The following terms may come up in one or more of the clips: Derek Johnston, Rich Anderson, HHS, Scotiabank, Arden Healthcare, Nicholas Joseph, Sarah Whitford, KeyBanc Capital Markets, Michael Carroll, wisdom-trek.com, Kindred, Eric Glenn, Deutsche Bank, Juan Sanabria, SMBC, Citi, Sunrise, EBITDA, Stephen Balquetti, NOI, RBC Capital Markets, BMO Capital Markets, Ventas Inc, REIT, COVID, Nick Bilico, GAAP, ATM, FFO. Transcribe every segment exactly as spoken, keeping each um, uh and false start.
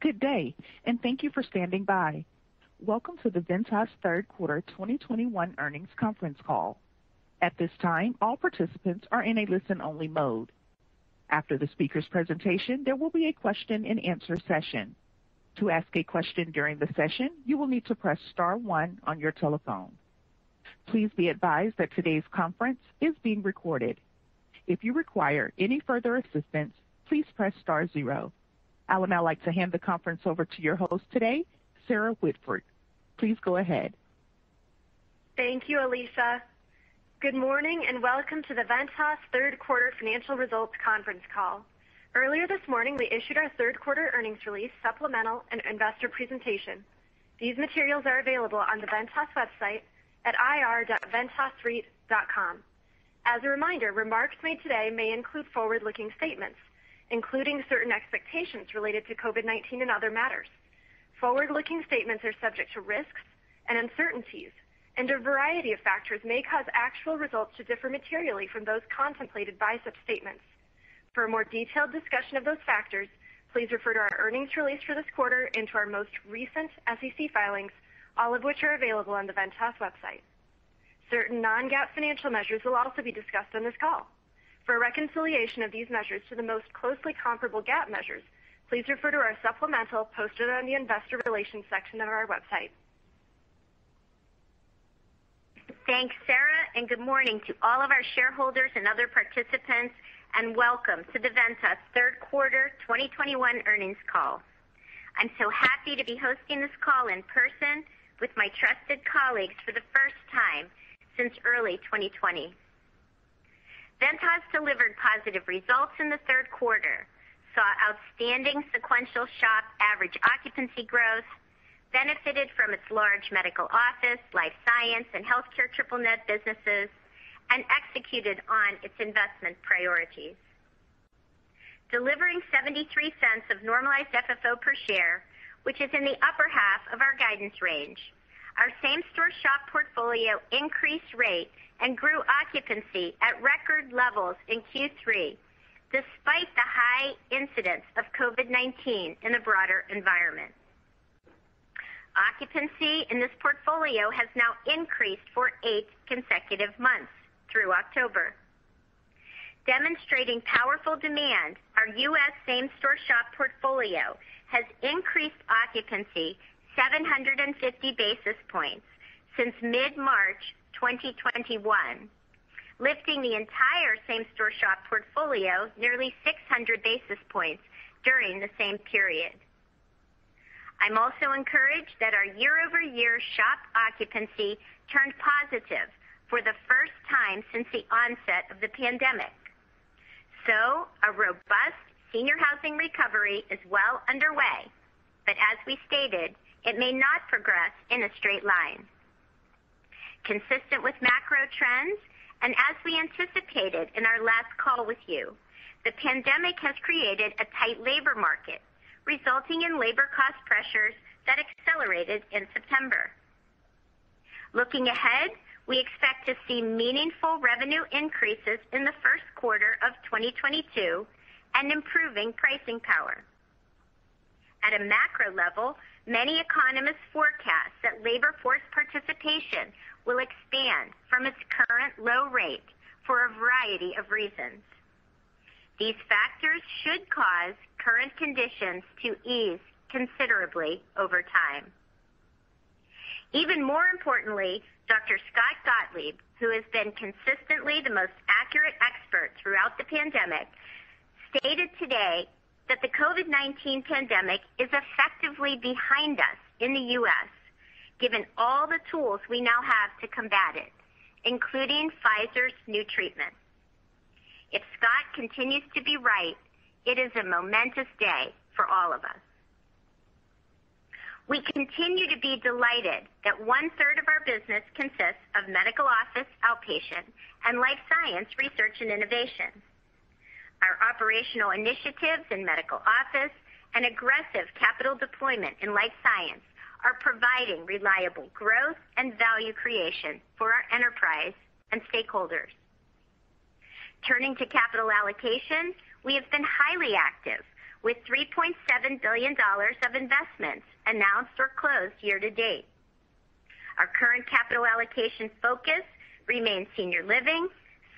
Good day, and thank you for standing by. Welcome to the Ventas Third Quarter twenty twenty-one Earnings Conference Call. At this time, all participants are in a listen-only mode. After the speaker's presentation, there will be a question-and-answer session. To ask a question during the session, you will need to press star one on your telephone. Please be advised that today's conference is being recorded. If you require any further assistance, please press star zero. I would now like to hand the conference over to your host today, Sarah Whitford. Please go ahead. Thank you, Alicia. Good morning and welcome to the Ventas Third Quarter Financial Results Conference Call. Earlier this morning, we issued our third quarter earnings release, supplemental, and investor presentation. These materials are available on the Ventas website at I R dot ventas reit dot com. As a reminder, remarks made today may include forward-looking statements, including certain expectations related to COVID nineteen and other matters. Forward-looking statements are subject to risks and uncertainties, and a variety of factors may cause actual results to differ materially from those contemplated by such statements. For a more detailed discussion of those factors, please refer to our earnings release for this quarter and to our most recent S E C filings, all of which are available on the Ventas website. Certain non-GAAP financial measures will also be discussed on this call. For a reconciliation of these measures to the most closely comparable GAAP measures, please refer to our supplemental posted on the Investor Relations section of our website. Thanks, Sarah, and good morning to all of our shareholders and other participants, and welcome to the Ventas Third Quarter twenty twenty-one Earnings Call. I'm so happy to be hosting this call in person with my trusted colleagues for the first time since early twenty twenty. Ventas delivered positive results in the third quarter, saw outstanding sequential SHOP average occupancy growth, benefited from its large medical office, life science, and healthcare triple net businesses, and executed on its investment priorities. Delivering seventy-three cents of normalized F F O per share, which is in the upper half of our guidance range, our same-store SHOP portfolio increased rate and grew occupancy at record levels in Q three, despite the high incidence of COVID nineteen in the broader environment. Occupancy in this portfolio has now increased for eight consecutive months through October. Demonstrating powerful demand, our U S same-store SHOP portfolio has increased occupancy seven hundred fifty basis points since mid-March twenty twenty-one, lifting the entire same-store SHOP portfolio nearly six hundred basis points during the same period. I'm also encouraged that our year-over-year SHOP occupancy turned positive for the first time since the onset of the pandemic. So, a robust senior housing recovery is well underway, but as we stated, it may not progress in a straight line. Consistent with macro trends, and as we anticipated in our last call with you, the pandemic has created a tight labor market, resulting in labor cost pressures that accelerated in September. Looking ahead, we expect to see meaningful revenue increases in the first quarter of twenty twenty-two and improving pricing power. At a macro level, many economists forecast that labor force participation will expand from its current low rate for a variety of reasons. These factors should cause current conditions to ease considerably over time. Even more importantly, Doctor Scott Gottlieb, who has been consistently the most accurate expert throughout the pandemic, stated today that the COVID nineteen pandemic is effectively behind us in the U S, given all the tools we now have to combat it, including Pfizer's new treatment. If Scott continues to be right, it is a momentous day for all of us. We continue to be delighted that one-third of our business consists of medical office outpatient and life science research and innovation. Our operational initiatives in medical office and aggressive capital deployment in life science are providing reliable growth and value creation for our enterprise and stakeholders. Turning to capital allocation, we have been highly active with three point seven billion dollars of investments announced or closed year-to-date. Our current capital allocation focus remains senior living,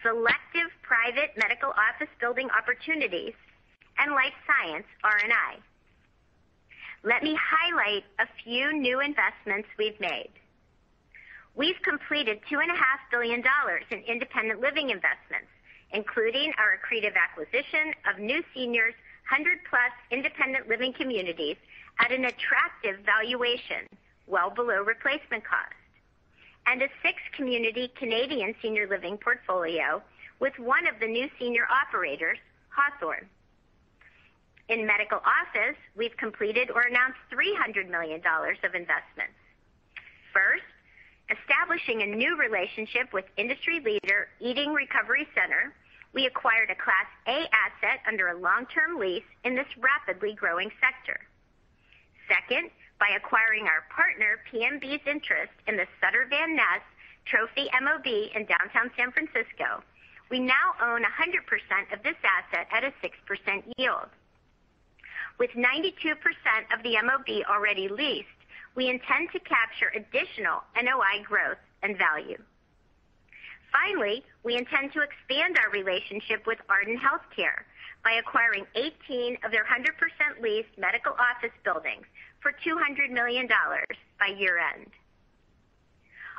selective private medical office building opportunities, and life science R and I. Let me highlight a few new investments we've made. We've completed two point five billion dollars in independent living investments, including our accretive acquisition of New Senior's one hundred plus independent living communities at an attractive valuation, well below replacement cost, and a six-community Canadian senior living portfolio with one of the New Senior operators, Hawthorne. In medical office, we've completed or announced three hundred million dollars of investments. First, establishing a new relationship with industry leader Eating Recovery Center, we acquired a Class A asset under a long-term lease in this rapidly growing sector. Second, by acquiring our partner P M B's interest in the Sutter Van Ness Trophy M O B in downtown San Francisco, we now own one hundred percent of this asset at a six percent yield. With ninety-two percent of the M O B already leased, we intend to capture additional N O I growth and value. Finally, we intend to expand our relationship with Arden Healthcare by acquiring eighteen of their one hundred percent leased medical office buildings for two hundred million dollars by year-end.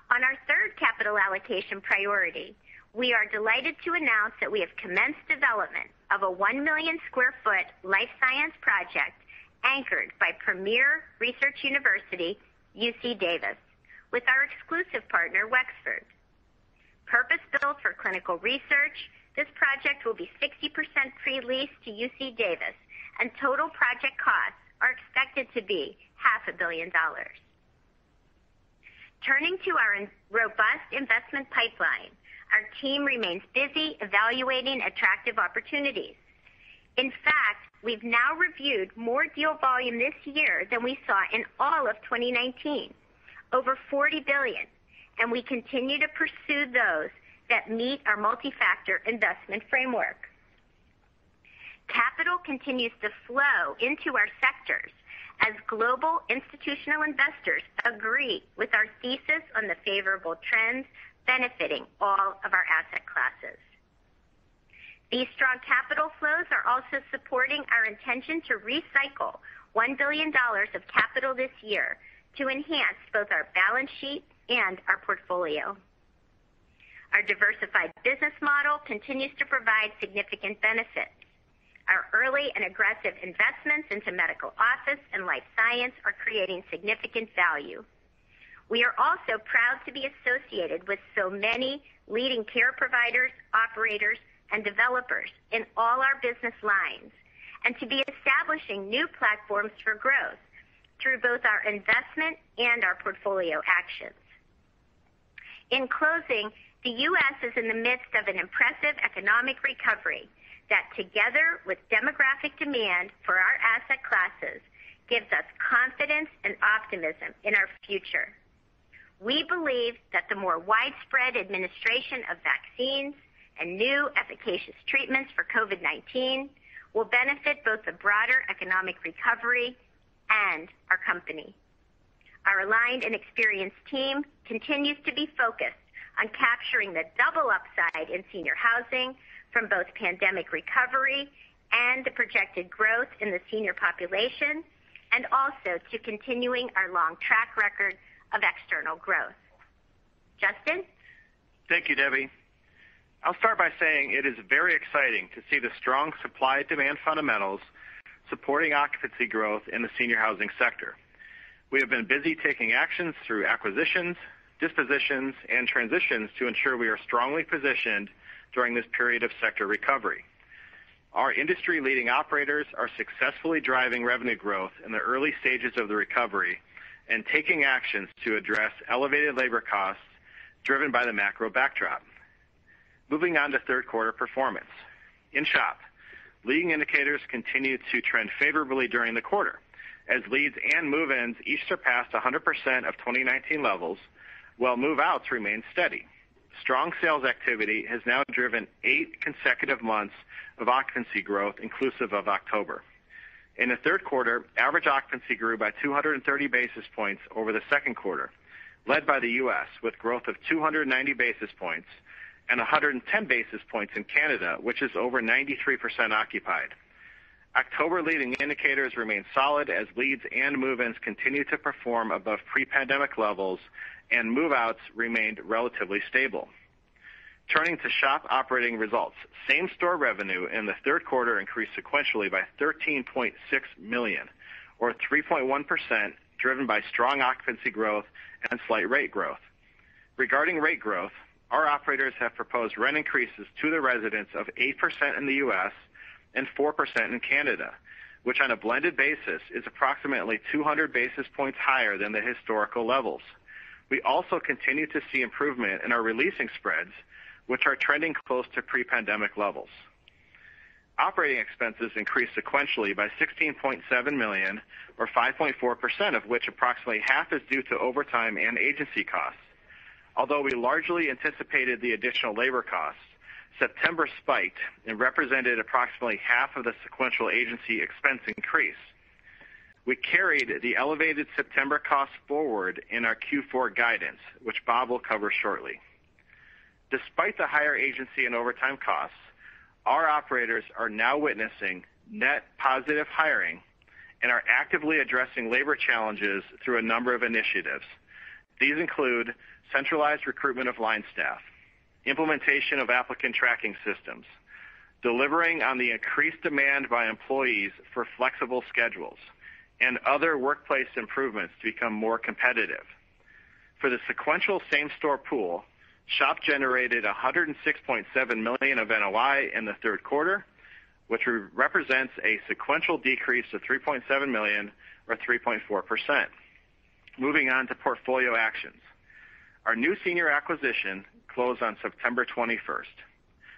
On our third capital allocation priority, we are delighted to announce that we have commenced development of a one million square foot life science project anchored by premier research university, U C Davis, with our exclusive partner, Wexford. Purpose-built for clinical research, this project will be sixty percent pre-leased to U C Davis, and total project costs are expected to be half a billion dollars. Turning to our robust investment pipeline, our team remains busy evaluating attractive opportunities. In fact, we've now reviewed more deal volume this year than we saw in all of twenty nineteen, over forty billion dollars, and we continue to pursue those that meet our multi-factor investment framework. Capital continues to flow into our sectors as global institutional investors agree with our thesis on the favorable trends benefiting all of our asset classes. These strong capital flows are also supporting our intention to recycle one billion dollars of capital this year to enhance both our balance sheet and our portfolio. Our diversified business model continues to provide significant benefits. Our early and aggressive investments into medical office and life science are creating significant value. We are also proud to be associated with so many leading care providers, operators, and developers in all our business lines, and to be establishing new platforms for growth through both our investment and our portfolio actions. In closing, the U S is in the midst of an impressive economic recovery that, together with demographic demand for our asset classes, gives us confidence and optimism in our future. We believe that the more widespread administration of vaccines and new efficacious treatments for COVID nineteen will benefit both the broader economic recovery and our company. Our aligned and experienced team continues to be focused on capturing the double upside in senior housing from both pandemic recovery and the projected growth in the senior population, and also to continuing our long track record of external growth. Justin? Thank you, Debbie. I'll start by saying it is very exciting to see the strong supply-demand fundamentals supporting occupancy growth in the senior housing sector. We have been busy taking actions through acquisitions, dispositions, and transitions to ensure we are strongly positioned during this period of sector recovery. Our industry-leading operators are successfully driving revenue growth in the early stages of the recovery and taking actions to address elevated labor costs driven by the macro backdrop. Moving on to third quarter performance. In SHOP, leading indicators continued to trend favorably during the quarter, as leads and move-ins each surpassed one hundred percent of twenty nineteen levels, while move-outs remained steady. Strong sales activity has now driven eight consecutive months of occupancy growth, inclusive of October. In the third quarter, average occupancy grew by two hundred thirty basis points over the second quarter, led by the U S, with growth of two hundred ninety basis points and one hundred ten basis points in Canada, which is over ninety-three percent occupied. October leading indicators remain solid as leads and move-ins continue to perform above pre-pandemic levels and move-outs remained relatively stable. Turning to shop operating results, same-store revenue in the third quarter increased sequentially by thirteen point six million dollars, or three point one percent, driven by strong occupancy growth and slight rate growth. Regarding rate growth, our operators have proposed rent increases to the residents of eight percent in the U S and four percent in Canada, which on a blended basis is approximately two hundred basis points higher than the historical levels. We also continue to see improvement in our releasing spreads, which are trending close to pre-pandemic levels. Operating expenses increased sequentially by sixteen point seven million dollars, or five point four percent, of which approximately half is due to overtime and agency costs. Although we largely anticipated the additional labor costs, September spiked and represented approximately half of the sequential agency expense increase. We carried the elevated September costs forward in our Q four guidance, which Bob will cover shortly. Despite the higher agency and overtime costs, our operators are now witnessing net positive hiring and are actively addressing labor challenges through a number of initiatives. These include centralized recruitment of line staff, implementation of applicant tracking systems, delivering on the increased demand by employees for flexible schedules, and other workplace improvements to become more competitive. For the sequential same-store pool, SHOP generated one hundred six point seven million dollars of N O I in the third quarter, which represents a sequential decrease of three point seven million dollars, or three point four percent. Moving on to portfolio actions. Our new senior acquisition closed on September twenty-first.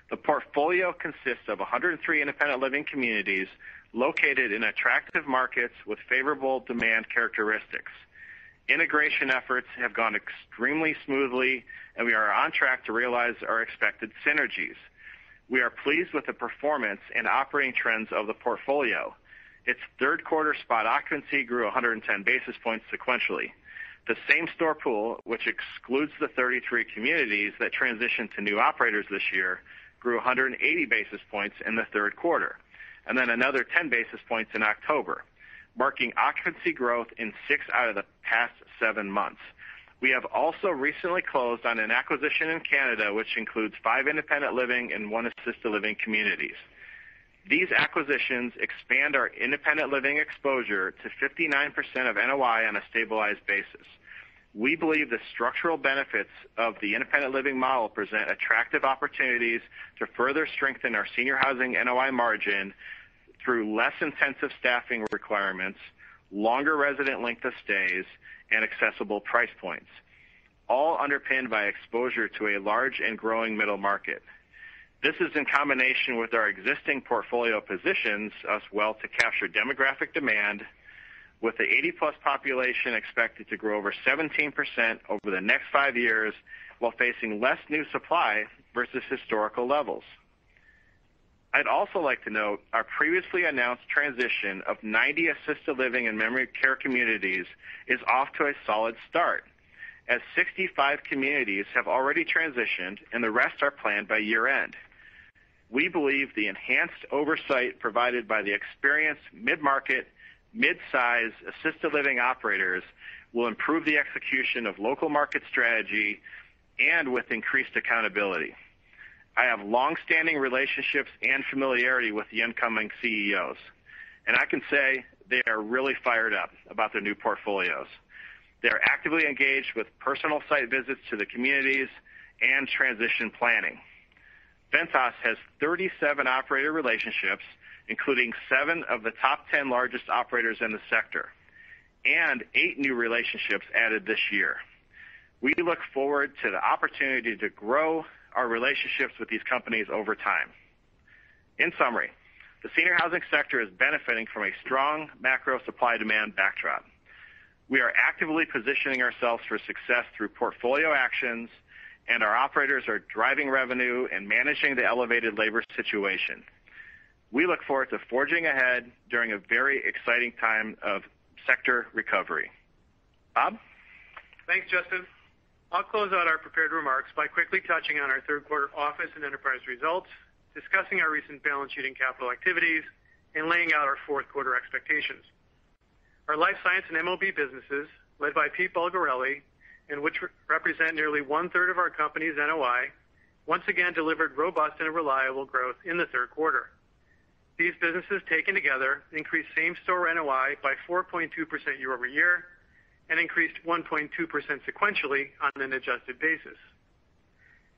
The portfolio consists of one hundred three independent living communities located in attractive markets with favorable demand characteristics. Integration efforts have gone extremely smoothly, and we are on track to realize our expected synergies. We are pleased with the performance and operating trends of the portfolio. Its third quarter spot occupancy grew one hundred ten basis points sequentially. The same-store pool, which excludes the thirty-three communities that transitioned to new operators this year, grew one hundred eighty basis points in the third quarter, and then another ten basis points in October, marking occupancy growth in six out of the past seven months. We have also recently closed on an acquisition in Canada, which includes five independent living and one assisted living communities. These acquisitions expand our independent living exposure to fifty-nine percent of N O I on a stabilized basis. We believe the structural benefits of the independent living model present attractive opportunities to further strengthen our senior housing N O I margin through less intensive staffing requirements, longer resident length of stays, and accessible price points, all underpinned by exposure to a large and growing middle market. This is in combination with our existing portfolio positions us well to capture demographic demand, with the eighty-plus population expected to grow over seventeen percent over the next five years while facing less new supply versus historical levels. I'd also like to note our previously announced transition of ninety assisted living and memory care communities is off to a solid start, as sixty-five communities have already transitioned and the rest are planned by year-end. We believe the enhanced oversight provided by the experienced mid-market, mid-size assisted living operators will improve the execution of local market strategy and with increased accountability. I have long-standing relationships and familiarity with the incoming C E Os, and I can say they are really fired up about their new portfolios. They are actively engaged with personal site visits to the communities and transition planning. Ventas has thirty-seven operator relationships, including seven of the top ten largest operators in the sector, and eight new relationships added this year. We look forward to the opportunity to grow our relationships with these companies over time. In summary, the senior housing sector is benefiting from a strong macro supply-demand backdrop. We are actively positioning ourselves for success through portfolio actions, and our operators are driving revenue and managing the elevated labor situation. We look forward to forging ahead during a very exciting time of sector recovery. Bob? Thanks, Justin. I'll close out our prepared remarks by quickly touching on our third quarter office and enterprise results, discussing our recent balance sheet and capital activities, and laying out our fourth quarter expectations. Our life science and M O B businesses, led by Pete Bulgarelli, and which re- represent nearly one-third of our company's N O I, once again delivered robust and reliable growth in the third quarter. These businesses taken together increased same-store N O I by four point two percent year-over-year and increased one point two percent sequentially on an adjusted basis.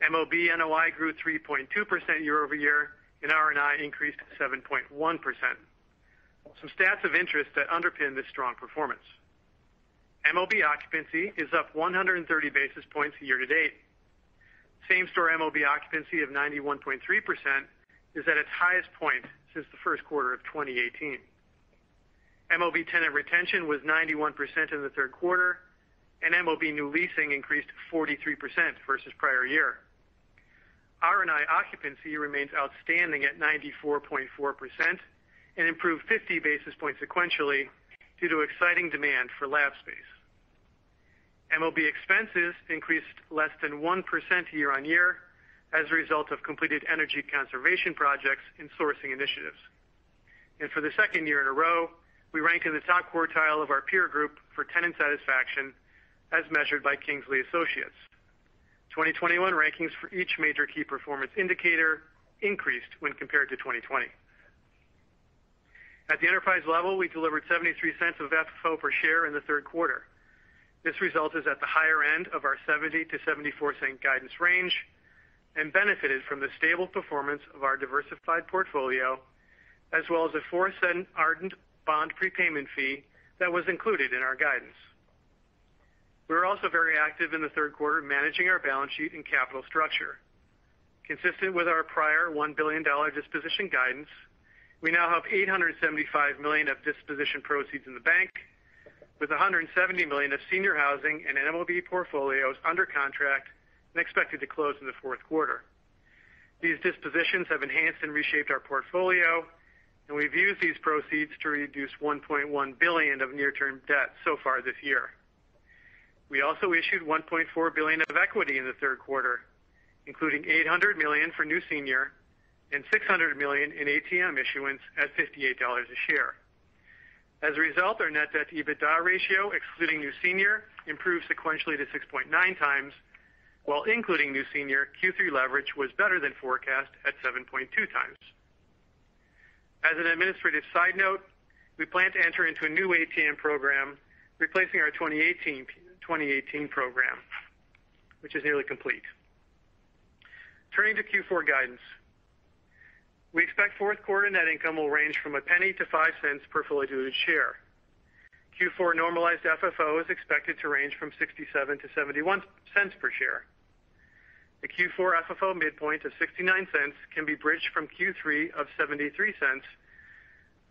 M O B N O I grew three point two percent year-over-year, and R and I increased seven point one percent. Some stats of interest that underpin this strong performance. M O B occupancy is up one hundred thirty basis points year-to-date. Same-store M O B occupancy of ninety-one point three percent is at its highest point since the first quarter of twenty eighteen. M O B tenant retention was ninety-one percent in the third quarter, and M O B new leasing increased forty-three percent versus prior year. R and I occupancy remains outstanding at ninety-four point four percent and improved fifty basis points sequentially due to exciting demand for lab space. M O B expenses increased less than one percent year-on-year as a result of completed energy conservation projects and sourcing initiatives. And for the second year in a row, we rank in the top quartile of our peer group for tenant satisfaction as measured by Kingsley Associates. twenty twenty-one rankings for each major key performance indicator increased when compared to twenty twenty. At the enterprise level, we delivered seventy-three cents of F F O per share in the third quarter. This result is at the higher end of our seventy to seventy-four cent guidance range and benefited from the stable performance of our diversified portfolio, as well as a four cent Arden bond prepayment fee that was included in our guidance. We were also very active in the third quarter managing our balance sheet and capital structure. Consistent with our prior one billion dollars disposition guidance, we now have eight hundred seventy-five million dollars of disposition proceeds in the bank, with one hundred seventy million dollars of senior housing and M O B portfolios under contract and expected to close in the fourth quarter. These dispositions have enhanced and reshaped our portfolio, and we've used these proceeds to reduce one point one billion dollars of near-term debt so far this year. We also issued one point four billion dollars of equity in the third quarter, including eight hundred million dollars for new senior and six hundred million dollars in A T M issuance at fifty-eight dollars a share. As a result, our net debt to EBITDA ratio, excluding new senior, improved sequentially to six point nine times, while including new senior, Q three leverage was better than forecast at seven point two times. As an administrative side note, we plan to enter into a new A T M program, replacing our twenty eighteen, twenty eighteen program, which is nearly complete. Turning to Q four guidance. We expect fourth quarter net income will range from a penny to five cents per fully diluted share. Q four normalized F F O is expected to range from sixty-seven to seventy-one cents per share. The Q four F F O midpoint of sixty-nine cents can be bridged from Q three of seventy-three cents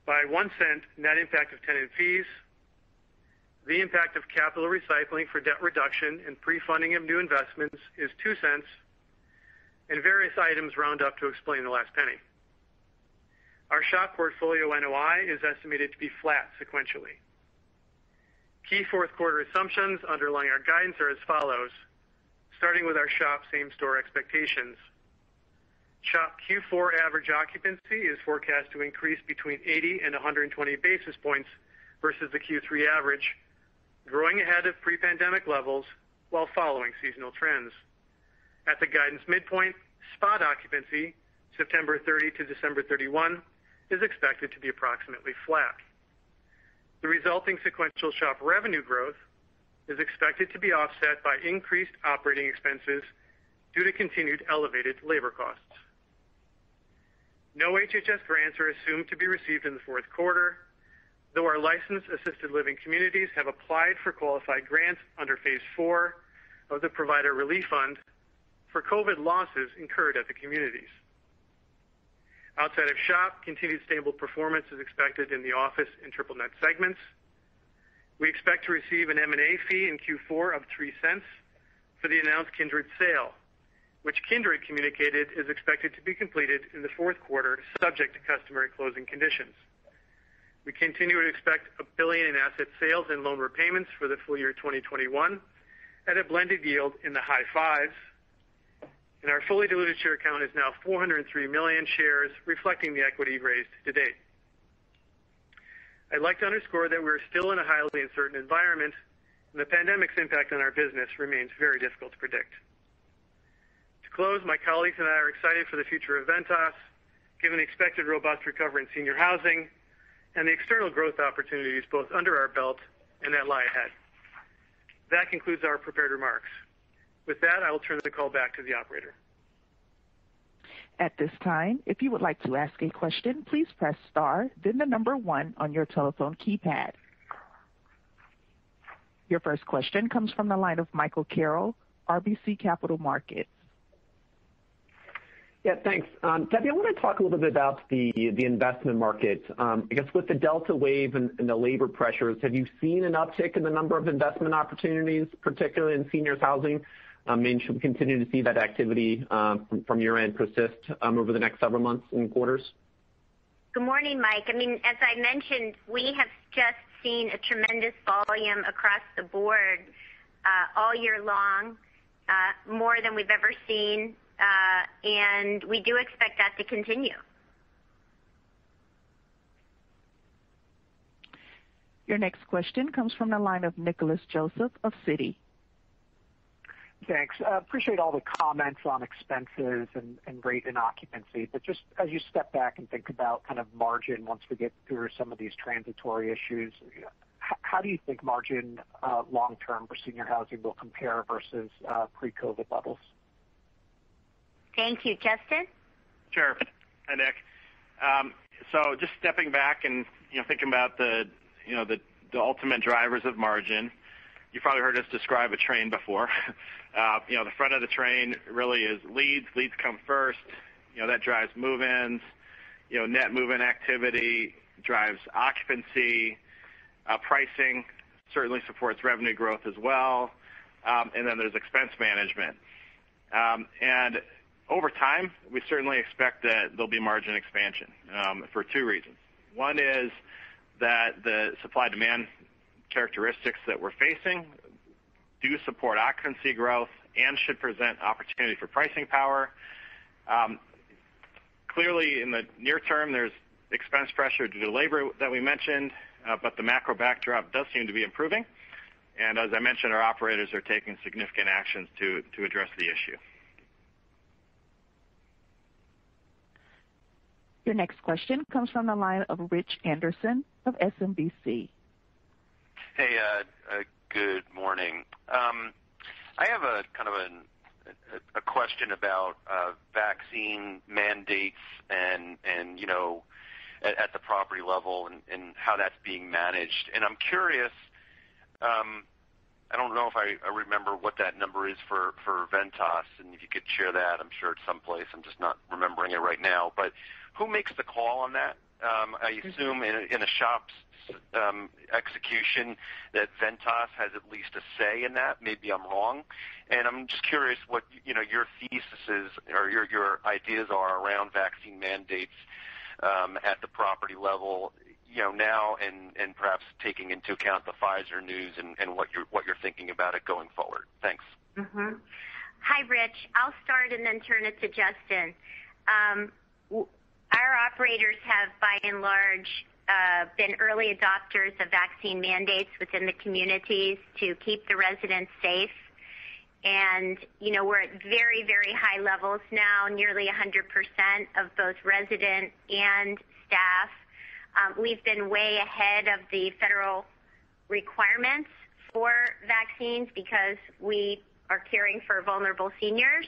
by one cent net impact of tenant fees, the impact of capital recycling for debt reduction and pre-funding of new investments is two cents, and various items round up to explain the last penny. Our SHOP portfolio N O I is estimated to be flat sequentially. Key fourth quarter assumptions underlying our guidance are as follows, starting with our SHOP same-store expectations. SHOP Q four average occupancy is forecast to increase between eighty and one hundred twenty basis points versus the Q three average, growing ahead of pre-pandemic levels while following seasonal trends. At the guidance midpoint, spot occupancy, September thirtieth to December thirty-first, is expected to be approximately flat. The resulting sequential SHOP revenue growth is expected to be offset by increased operating expenses due to continued elevated labor costs. No H H S grants are assumed to be received in the fourth quarter, though our licensed assisted living communities have applied for qualified grants under Phase four of the Provider Relief Fund for COVID losses incurred at the communities. Outside of SHOP, continued stable performance is expected in the office and triple net segments. We expect to receive an M and A fee in Q four of three cents for the announced Kindred sale, which Kindred communicated is expected to be completed in the fourth quarter, subject to customary closing conditions. We continue to expect a billion in asset sales and loan repayments for the full year twenty twenty-one at a blended yield in the high fives. And our fully diluted share count is now four hundred three million shares, reflecting the equity raised to date. I'd like to underscore that we're still in a highly uncertain environment, and the pandemic's impact on our business remains very difficult to predict. To close, my colleagues and I are excited for the future of Ventas, given the expected robust recovery in senior housing and the external growth opportunities both under our belt and that lie ahead. That concludes our prepared remarks. With that, I will turn the call back to the operator. At this time, if you would like to ask a question, please press star, then the number one on your telephone keypad. Your first question comes from the line of Michael Carroll, R B C Capital Markets. Yeah, thanks. Um, Debbie, I want to talk a little bit about the, the investment market. Um, I guess with the Delta wave and, and the labor pressures, have you seen an uptick in the number of investment opportunities, particularly in seniors housing? I mean, should we continue to see that activity um, from, from your end persist um, over the next several months and quarters? Good morning, Mike. I mean, as I mentioned, we have just seen a tremendous volume across the board uh, all year long, uh, more than we've ever seen. Uh, and we do expect that to continue. Your next question comes from the line of Nicholas Joseph of Citi. Thanks. Uh, appreciate all the comments on expenses and, and rate and occupancy, but just as you step back and think about kind of margin once we get through some of these transitory issues, h- how do you think margin uh, long-term for senior housing will compare versus uh, pre-COVID levels? Thank you. Justin? Sure. Hi, Nick. Um, so just stepping back and, you know, thinking about the, you know, the, the ultimate drivers of margin, you've probably heard us describe a train before. Uh, you know, the front of the train really is leads. Leads come first. You know, that drives move-ins. You know, net move-in activity drives occupancy. Uh, pricing certainly supports revenue growth as well. Um, and then there's expense management. Um, and over time, we certainly expect that there'll be margin expansion um, for two reasons. One is that the supply-demand characteristics that we're facing do support occupancy growth and should present opportunity for pricing power. Um, clearly, in the near term, there's expense pressure due to labor that we mentioned, uh, but the macro backdrop does seem to be improving. And as I mentioned, our operators are taking significant actions to, to address the issue. Your next question comes from the line of Rich Anderson of S M B C. Hey, uh, uh, good morning. Um, I have a kind of a, a question about uh, vaccine mandates and, and you know, at, at the property level and, and how that's being managed. And I'm curious, um, I don't know if I, I remember what that number is for, for Ventas, and if you could share that, I'm sure it's someplace. I'm just not remembering it right now, but who makes the call on that? Um, I assume in a, in a shop's um, execution that Ventas has at least a say in that. Maybe I'm wrong, and I'm just curious what you know your theses or your your ideas are around vaccine mandates um, at the property level. You know now, and, and perhaps taking into account the Pfizer news and, and what you're what you're thinking about it going forward. Thanks. Mm-hmm. Hi, Rich. I'll start and then turn it to Justin. Um, w- Our operators have, by and large, uh, been early adopters of vaccine mandates within the communities to keep the residents safe. And, you know, we're at very, very high levels now, nearly one hundred percent of both resident and staff. Um, we've been way ahead of the federal requirements for vaccines because we are caring for vulnerable seniors,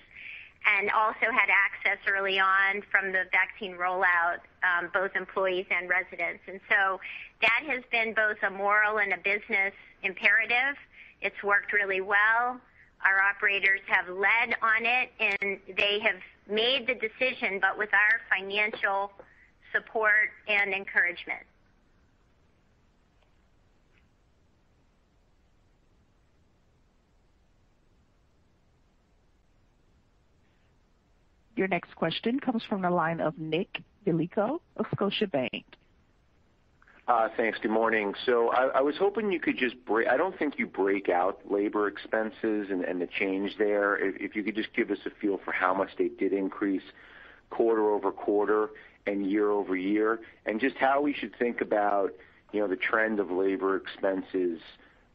and also had access early on from the vaccine rollout, um, both employees and residents. And so that has been both a moral and a business imperative. It's worked really well. Our operators have led on it, and they have made the decision, but with our financial support and encouragement. Your next question comes from the line of Nick Bilico of Scotiabank. Uh, thanks. Good morning. So I, I was hoping you could just break, I don't think you break out labor expenses and, and the change there. If, if you could just give us a feel for how much they did increase quarter over quarter and year over year, and just how we should think about, you know, the trend of labor expenses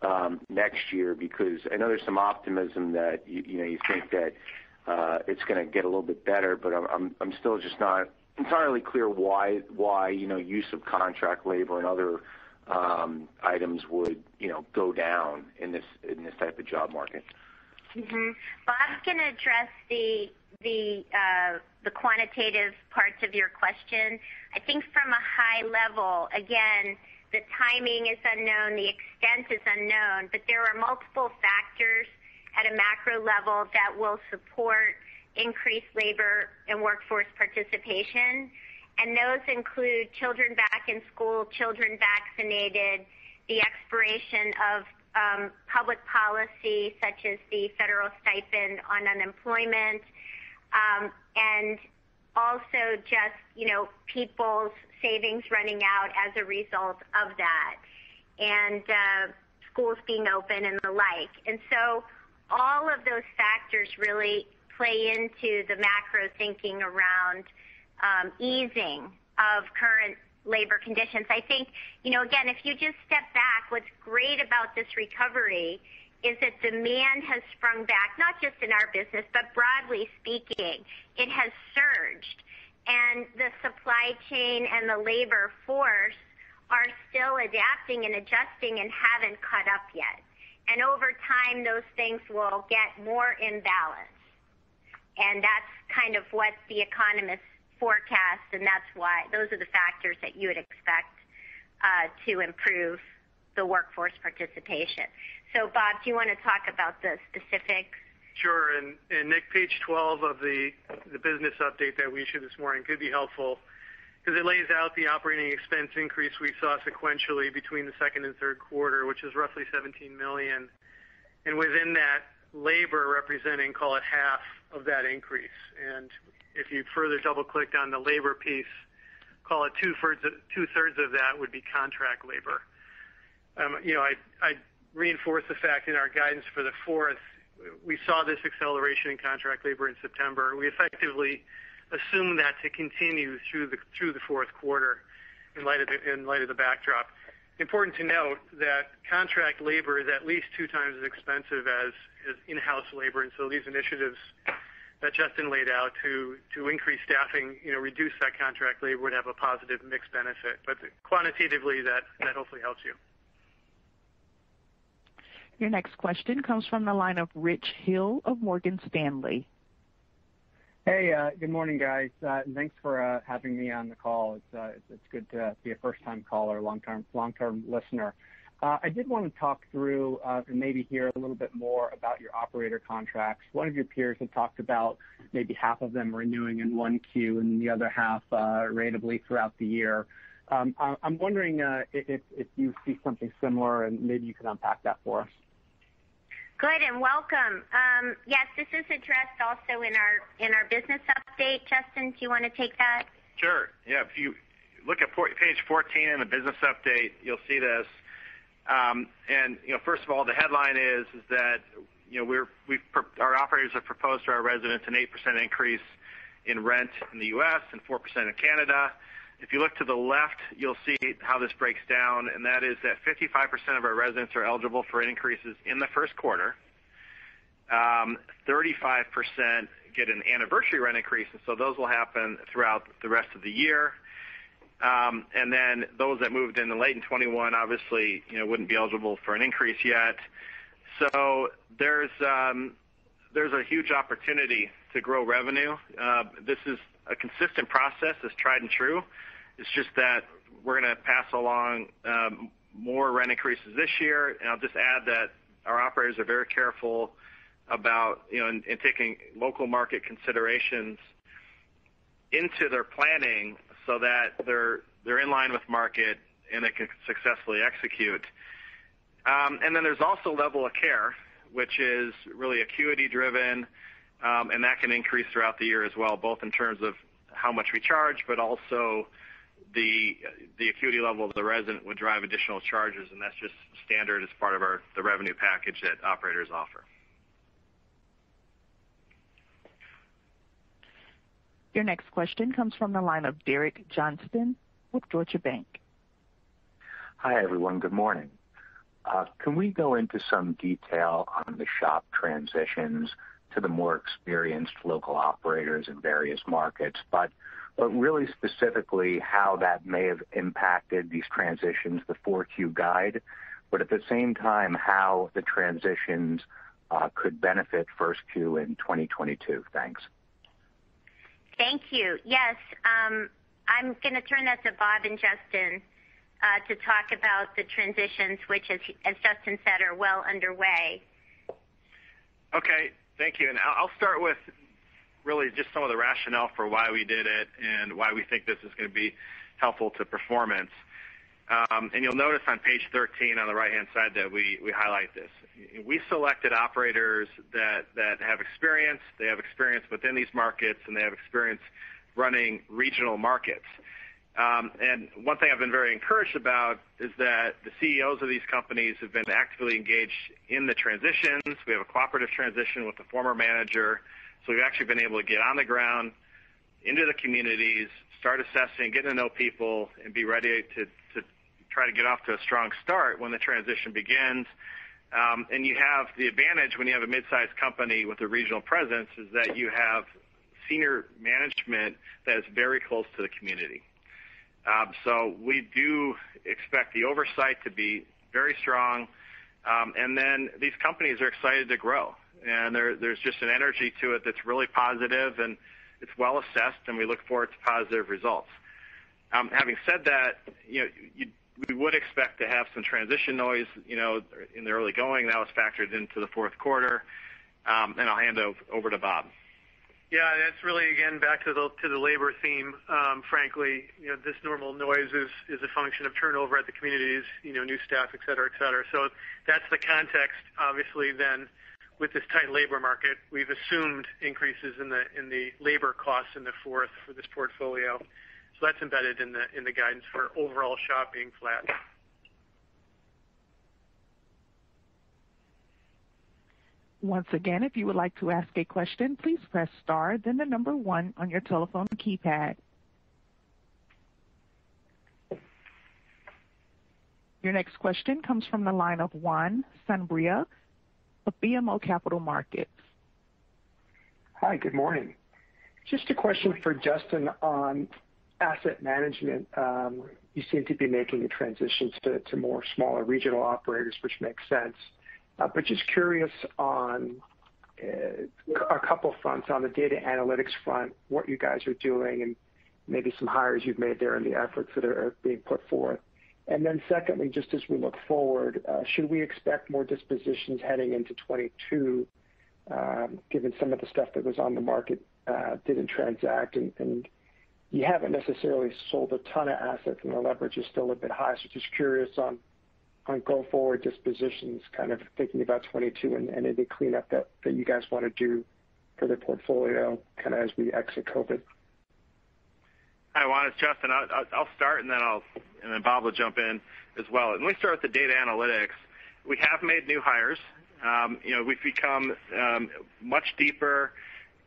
um, next year, because I know there's some optimism that, you, you know, you think that uh, it's going to get a little bit better, but I'm, I'm, I'm still just not entirely clear why why you know use of contract labor and other um, items would you know go down in this in this type of job market. Mm-hmm. Bob can address the the uh, the quantitative parts of your question. I think from a high level, again, the timing is unknown, the extent is unknown, but there are multiple factors at a macro level that will support increased labor and workforce participation, and those include children back in school, children vaccinated, the expiration of um, public policy such as the federal stipend on unemployment, um, and also just, you know, people's savings running out as a result of that, and uh, schools being open and the like. And so all of those factors really play into the macro thinking around um, easing of current labor conditions. I think, you know, again, if you just step back, what's great about this recovery is that demand has sprung back, not just in our business, but broadly speaking, it has surged. And the supply chain and the labor force are still adapting and adjusting and haven't caught up yet. And over time, those things will get more imbalanced. And that's kind of what the economists forecast, and that's why those are the factors that you would expect uh, to improve the workforce participation. So, Bob, do you want to talk about the specifics? Sure. And, and Nick, page twelve of the, the business update that we issued this morning could be helpful because it lays out the operating expense increase we saw sequentially between the second and third quarter, which is roughly seventeen million dollars. And within that, labor representing, call it half of that increase. And if you further double-clicked on the labor piece, call it two-thirds of, two-thirds of that would be contract labor. Um, you know, I, I reinforce the fact in our guidance for the fourth, we saw this acceleration in contract labor in September. We effectively assumed that to continue through the through the fourth quarter in light of the, in light of the backdrop. Important to note that contract labor is at least two times as expensive as, as in-house labor, and so these initiatives that Justin laid out to to increase staffing, you know, reduce that contract labor would have a positive mixed benefit. But quantitatively, that, that hopefully helps you. Your next question comes from the line of Rich Hill of Morgan Stanley. Hey, uh, good morning, guys. Uh, and thanks for uh, having me on the call. It's uh, it's, it's good to be a first-time caller, long-term long-term listener. Uh, I did want to talk through uh, and maybe hear a little bit more about your operator contracts. One of your peers had talked about maybe half of them renewing in one Q and the other half uh, ratably throughout the year. Um, I, I'm wondering uh, if, if you see something similar, and maybe you can unpack that for us. Good, and welcome. Um, yes, this is addressed also in our in our business update. Justin, do you want to take that? Sure. Yeah. If you look at page fourteen in the business update, you'll see this. Um, and you know, first of all, the headline is is that you know we're we've our operators have proposed to our residents an eight percent increase in rent in the U S and four percent in Canada. If you look to the left, you'll see how this breaks down, and that is that fifty-five percent of our residents are eligible for increases in the first quarter. Um, thirty-five percent get an anniversary rent increase, and so those will happen throughout the rest of the year. Um, and then those that moved in late in twenty-one, obviously, you know, wouldn't be eligible for an increase yet. So there's um, there's a huge opportunity to grow revenue. Uh, this is a consistent process that's tried and true. It's just that we're going to pass along um, more rent increases this year. And I'll just add that our operators are very careful about, you know, in, in taking local market considerations into their planning so that they're they're in line with market and they can successfully execute. Um, and then there's also level of care, which is really acuity driven. um, and that can increase throughout the year as well, both in terms of how much we charge, but also the the acuity level of the resident would drive additional charges, and that's just standard as part of our the revenue package that operators offer. Your next question comes from the line of Derek Johnston with Deutsche Bank. Hi, everyone. Good morning. Uh, can we go into some detail on the SHOP transitions to the more experienced local operators in various markets, but, but really specifically how that may have impacted these transitions, the four Q guide, but at the same time, how the transitions uh, could benefit first Q in twenty twenty-two? Thanks. Thank you. Yes, um, I'm going to turn that to Bob and Justin uh, to talk about the transitions, which, is, as Justin said, are well underway. Okay. Thank you. And I'll start with really just some of the rationale for why we did it and why we think this is going to be helpful to performance. Um, and you'll notice on page thirteen on the right-hand side that we, we highlight this. We selected operators that, that have experience, they have experience within these markets, and they have experience running regional markets. Um, and one thing I've been very encouraged about is that the C E Os of these companies have been actively engaged in the transitions. We have a cooperative transition with the former manager. So we've actually been able to get on the ground, into the communities, start assessing, getting to know people, and be ready to, to try to get off to a strong start when the transition begins. Um, and you have the advantage when you have a mid-sized company with a regional presence is that you have senior management that is very close to the community. Um, so we do expect the oversight to be very strong. Um, and then these companies are excited to grow. And there, there's just an energy to it that's really positive, and it's well assessed, and we look forward to positive results. Um, having said that, you know, you, we would expect to have some transition noise, you know, in the early going. That was factored into the fourth quarter. Um, and I'll hand over to Bob. Yeah, that's really, again, back to the to the labor theme. Um, frankly, you know, this normal noise is, is a function of turnover at the communities, you know, new staff, et cetera, et cetera. So that's the context. Obviously, then, with this tight labor market, we've assumed increases in the in the labor costs in the fourth for this portfolio. So that's embedded in the in the guidance for overall SHOP being flat. Once again, if you would like to ask a question, please press star, then the number one on your telephone keypad. Your next question comes from the line of Juan Sanabria of B M O Capital Markets. Hi, good morning. Just a question for Justin on asset management. Um, you seem to be making a transition to, to more smaller regional operators, which makes sense. Uh, but just curious on uh, a couple fronts, on the data analytics front, what you guys are doing and maybe some hires you've made there and the efforts that are being put forth. And then secondly, just as we look forward, uh, should we expect more dispositions heading into twenty-two, um, given some of the stuff that was on the market uh, didn't transact, and, and you haven't necessarily sold a ton of assets and the leverage is still a bit high. So just curious on on go-forward dispositions, kind of thinking about twenty-two and, and any cleanup that, that you guys want to do for the portfolio kind of as we exit COVID. Hi, Juan. It's Justin. I'll, I'll start, and then I'll and then Bob will jump in as well. And let me start with the data analytics. We have made new hires. Um, you know, we've become um, much deeper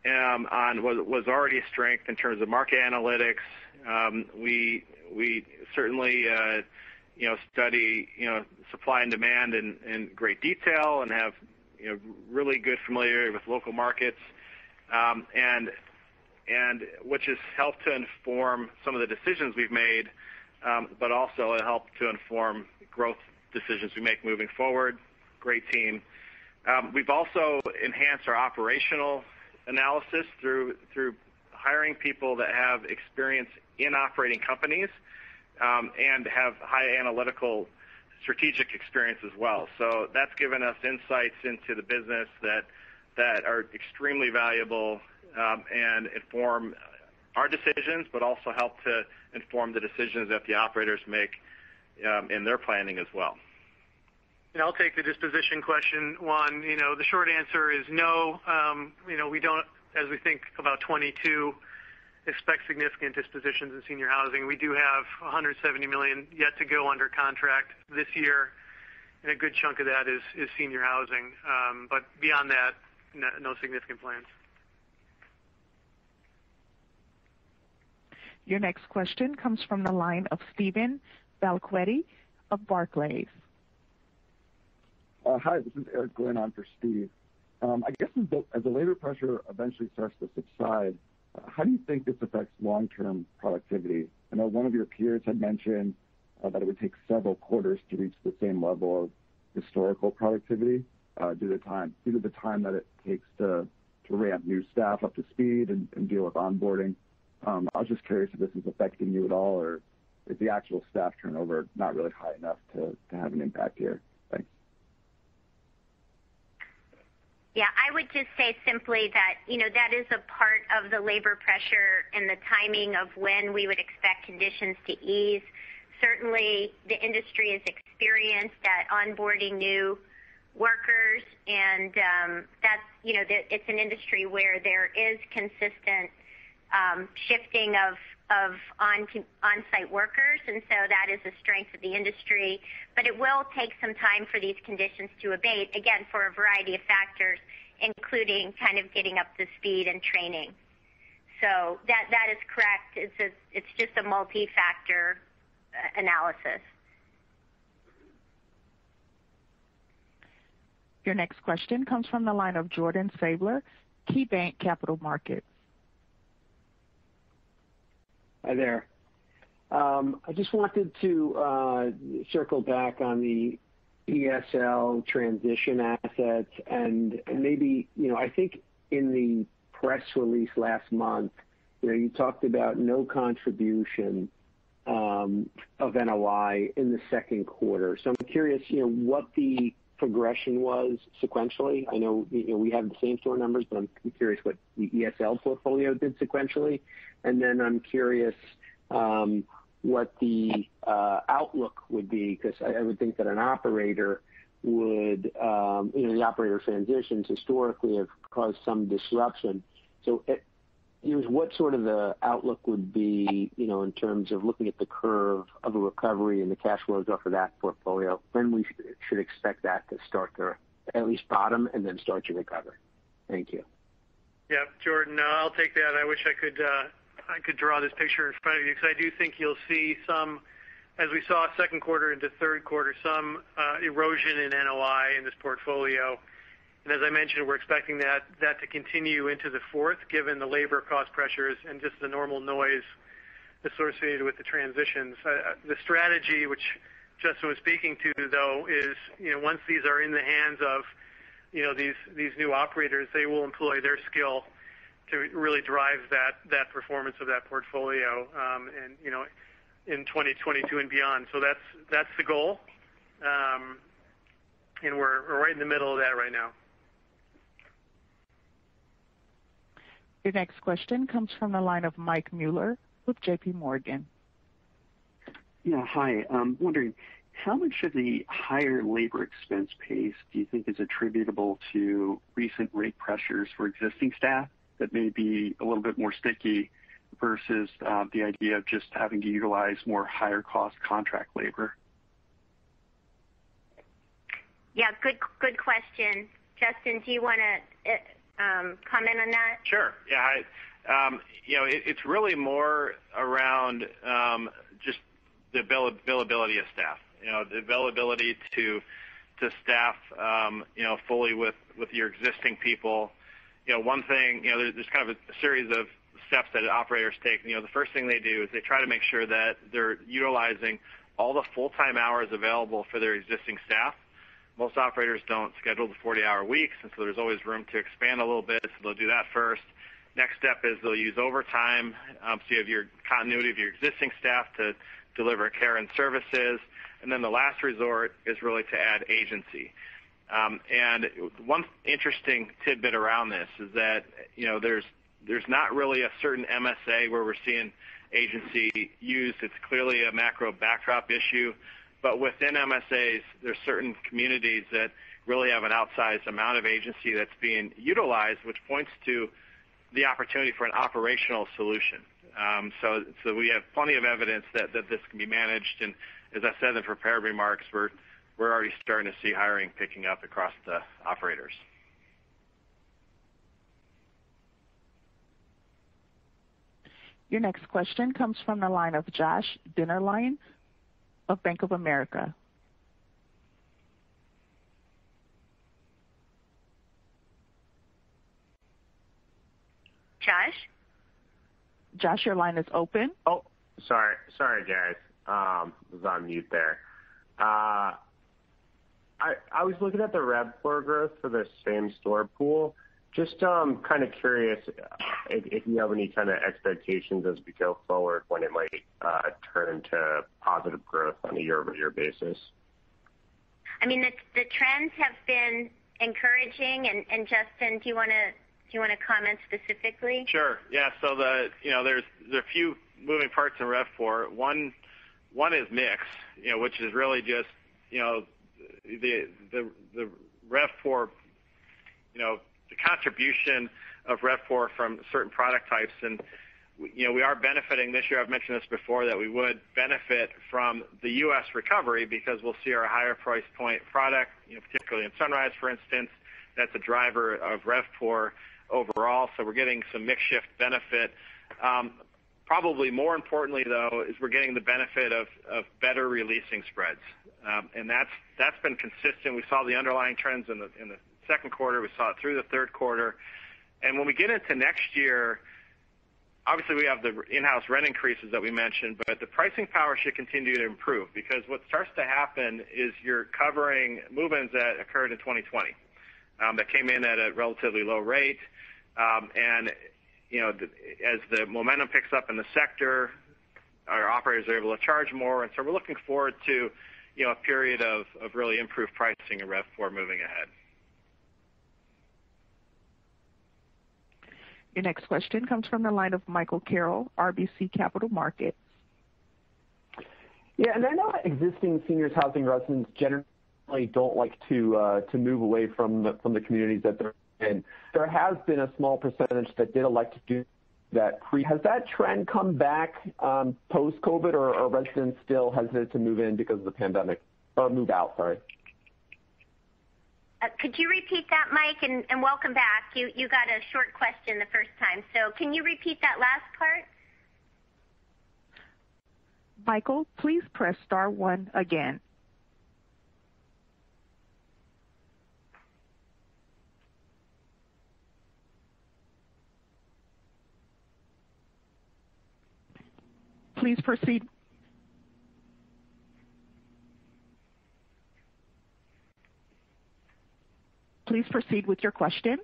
um, on what was already a strength in terms of market analytics. Um, we we certainly. Uh, you know, study, you know, supply and demand in, in great detail and have, you know, really good familiarity with local markets, um, and and which has helped to inform some of the decisions we've made, um, but also it helped to inform growth decisions we make moving forward. Great team. Um, we've also enhanced our operational analysis through through hiring people that have experience in operating companies, Um, and have high analytical strategic experience as well. So that's given us insights into the business that that are extremely valuable um, and inform our decisions, but also help to inform the decisions that the operators make um, in their planning as well. And I'll take the disposition question, Juan. You know, the short answer is no. Um, you know, we don't, as we think about twenty-two, expect significant dispositions in senior housing. We do have one hundred seventy million dollars yet to go under contract this year, and a good chunk of that is, is senior housing. Um, but beyond that, no, no significant plans. Your next question comes from the line of Stephen Balquetti of Barclays. Uh, hi, this is Eric Glenn on for Steve. Um, I guess as the, as the labor pressure eventually starts to subside, uh, how do you think this affects long-term productivity? I know one of your peers had mentioned uh, that it would take several quarters to reach the same level of historical productivity uh, due to time, due to the time that it takes to, to ramp new staff up to speed and, and deal with onboarding. Um, I was just curious if this is affecting you at all, or is the actual staff turnover not really high enough to, to have an impact here? Thanks. Yeah, I would just say simply that, you know, that is a part of the labor pressure and the timing of when we would expect conditions to ease. Certainly, the industry is experienced at onboarding new workers, and um, that's, you know, the, it's an industry where there is consistent um, shifting of of on, on-site workers, and so that is a strength of the industry. But it will take some time for these conditions to abate, again, for a variety of factors, including kind of getting up to speed and training. So that that is correct. It's a, it's just a multi-factor analysis. Your next question comes from the line of Jordan Sadler, KeyBanc Capital Markets. Hi there. Um, I just wanted to uh, circle back on the E S L transition assets, and, and maybe, you know, I think in the press release last month, you know, you talked about no contribution um, of N O I in the second quarter. So I'm curious, you know, what the progression was sequentially. I know, you know, we have the same store numbers, but I'm curious what the E S L portfolio did sequentially. And then I'm curious um, what the uh, outlook would be, because I, I would think that an operator would, um, you know, the operator transitions historically have caused some disruption. So it, it was what sort of the outlook would be, you know, in terms of looking at the curve of a recovery and the cash flows off of that portfolio, when we should expect that to start to at least bottom and then start to recover. Thank you. Yeah, Jordan, uh, I'll take that. I wish I could uh, I could draw this picture in front of you, because I do think you'll see some, as we saw second quarter into third quarter, some uh, erosion in N O I in this portfolio. And as I mentioned, we're expecting that, that to continue into the fourth, given the labor cost pressures and just the normal noise associated with the transitions. Uh, the strategy, which Justin was speaking to, though, is, you know, once these are in the hands of, you know, these, these new operators, they will employ their skill to really drive that, that performance of that portfolio, um, and, you know, in twenty twenty-two and beyond. So that's, that's the goal, um, and we're, we're right in the middle of that right now. Your next question comes from the line of Mike Mueller with J P Morgan. Yeah, hi. I'm wondering, how much of the higher labor expense pace do you think is attributable to recent rate pressures for existing staff that may be a little bit more sticky versus uh, the idea of just having to utilize more higher-cost contract labor? Yeah, good, good question. Justin, do you want to... Uh, Um, comment on that? Sure. Yeah. I, um, you know, it, it's really more around um, just the availability of staff. You know, the availability to to staff. Um, you know, fully with, with your existing people. You know, one thing. You know, there's, there's kind of a series of steps that operators take. You know, the first thing they do is they try to make sure that they're utilizing all the full-time hours available for their existing staff. Most operators don't schedule the forty-hour weeks, and so there's always room to expand a little bit, so they'll do that first. Next step is they'll use overtime, um, so you have your continuity of your existing staff to deliver care and services. And then the last resort is really to add agency. Um, and one interesting tidbit around this is that, you know, there's there's not really a certain M S A where we're seeing agency used. It's clearly a macro backdrop issue. But within M S As, there's certain communities that really have an outsized amount of agency that's being utilized, which points to the opportunity for an operational solution. Um, so, so we have plenty of evidence that, that this can be managed. And as I said in prepared remarks, we're we're already starting to see hiring picking up across the operators. Your next question comes from the line of Josh Dennerlein of Bank of America. Josh? Josh, your line is open. Oh, sorry. Sorry, guys. Um, I was on mute there. Uh, I, I was looking at the RevPAR growth for the same-store pool. Just um, kind of curious if, if you have any kind of expectations as we go forward when it might uh, turn to positive growth on a year-over-year basis. I mean, the, the trends have been encouraging, and, and Justin, do you want to Do you want to comment specifically? Sure. Yeah. So the you know there's there are a few moving parts in RevPAR. One one is mix, you know, which is really just you know the the the RevPAR, you know, the contribution of RevPAR from certain product types, and you know we are benefiting this year. I've mentioned this before that we would benefit from the U S recovery because we'll see our higher price point product, you know, particularly in Sunrise, for instance. That's a driver of RevPAR overall, so we're getting some mix shift benefit. Um, probably more importantly, though, is we're getting the benefit of, of better releasing spreads, um, and that's that's been consistent. We saw the underlying trends in the in the second quarter. We saw it through the third quarter, and when we get into next year, obviously we have the in-house rent increases that we mentioned, but the pricing power should continue to improve because what starts to happen is you're covering move-ins that occurred in twenty twenty. Um, that came in at a relatively low rate, um, and you know, the, as the momentum picks up in the sector, our operators are able to charge more, and so we're looking forward to, you know, a period of, of really improved pricing and RevPAR moving ahead. Your next question comes from the line of Michael Carroll, R B C Capital Markets. Yeah, and I know existing seniors housing residents generally don't like to uh, to move away from the, from the communities that they're in. There has been a small percentage that did elect to do that. Pre- has that trend come back um, post-COVID, or are residents still hesitant to move in because of the pandemic, or move out, sorry? Uh, could you repeat that, Mike, and, and welcome back. You, you got a short question the first time, so can you repeat that last part? Michael, please press star one again. Please proceed. Please proceed with your question.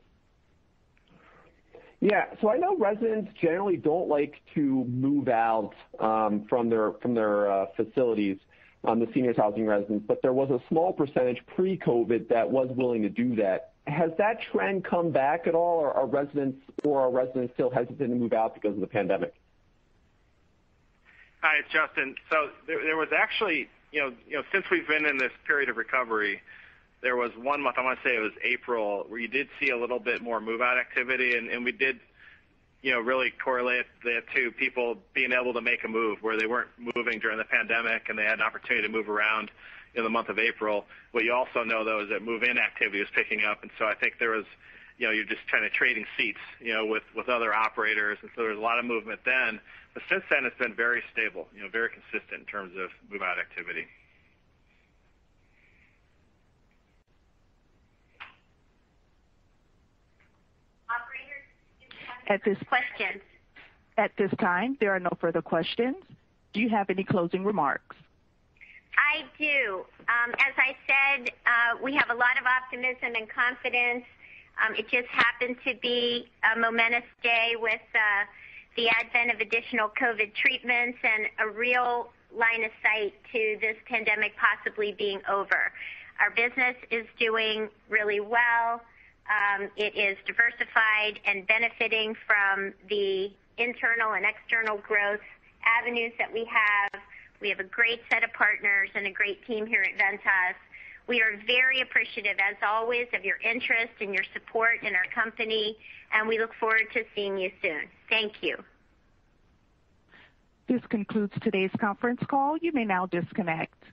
Yeah, so I know residents generally don't like to move out um, from their from their uh, facilities, um, the seniors housing residents, but there was a small percentage pre-COVID that was willing to do that. Has that trend come back at all, or are residents or are residents still hesitant to move out because of the pandemic? Hi, it's Justin. So there, there was actually, you know, you know, since we've been in this period of recovery, there was one month, I want to say it was April, where you did see a little bit more move-out activity, and, and we did, you know, really correlate that to people being able to make a move where they weren't moving during the pandemic and they had an opportunity to move around in the month of April. What you also know, though, is that move-in activity was picking up, and so I think there was, you know, you're just kind of trading seats, you know, with, with other operators, and so there's a lot of movement then. But since then, it's been very stable, you know, very consistent in terms of move-out activity. At this questions. At this time, there are no further questions. Do you have any closing remarks? I do. Um, as I said, uh, we have a lot of optimism and confidence. Um, it just happened to be a momentous day with uh, the advent of additional COVID treatments and a real line of sight to this pandemic possibly being over. Our business is doing really well. Um, it is diversified and benefiting from the internal and external growth avenues that we have. We have a great set of partners and a great team here at Ventas. We are very appreciative, as always, of your interest and your support in our company, and we look forward to seeing you soon. Thank you. This concludes today's conference call. You may now disconnect.